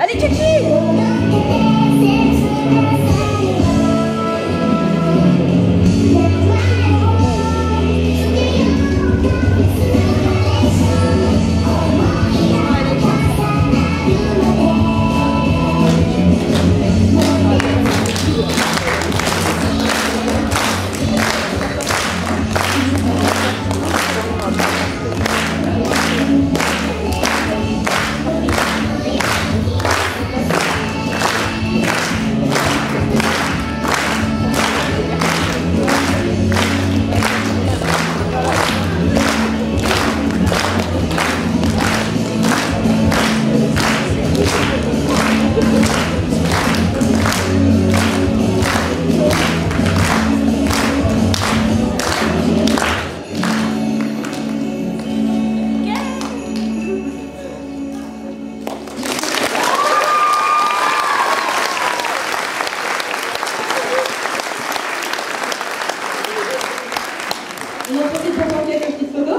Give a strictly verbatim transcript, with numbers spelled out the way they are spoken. Allez, Chucky! Nie, to jest